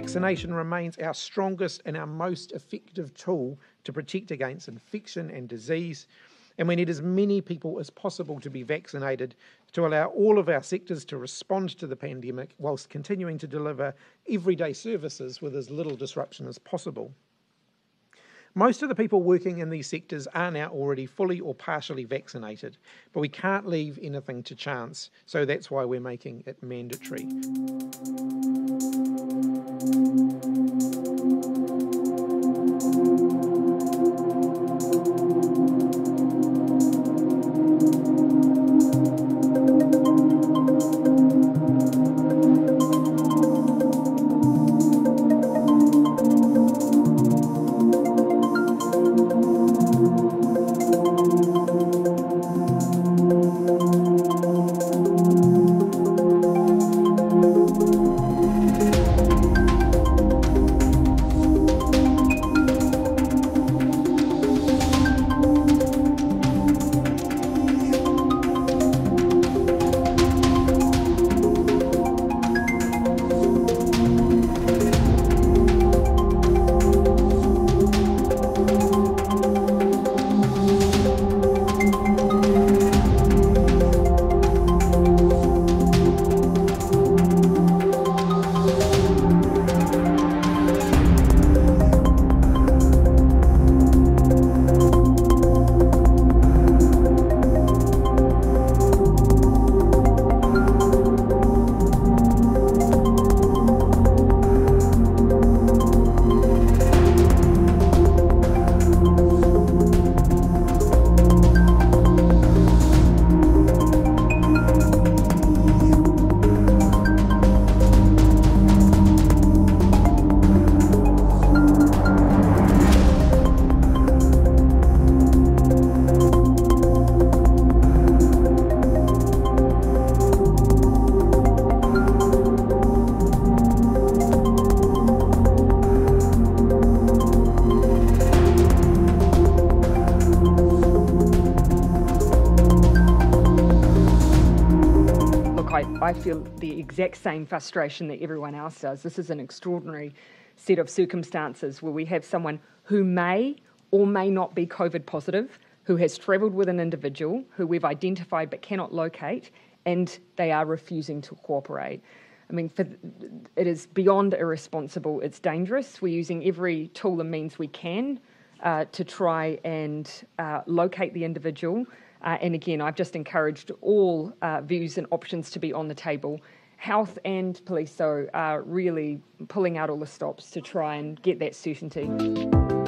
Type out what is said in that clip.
Vaccination remains our strongest and our most effective tool to protect against infection and disease, and we need as many people as possible to be vaccinated to allow all of our sectors to respond to the pandemic whilst continuing to deliver everyday services with as little disruption as possible. Most of the people working in these sectors are now already fully or partially vaccinated, but we can't leave anything to chance, so that's why we're making it mandatory. I feel the exact same frustration that everyone else does. This is an extraordinary set of circumstances where we have someone who may or may not be COVID positive, who has travelled with an individual who we've identified but cannot locate, and they are refusing to cooperate. I mean, it is beyond irresponsible. It's dangerous. We're using every tool and means we can to try and locate the individual. And again, I've just encouraged all views and options to be on the table. Health and police are really pulling out all the stops to try and get that certainty.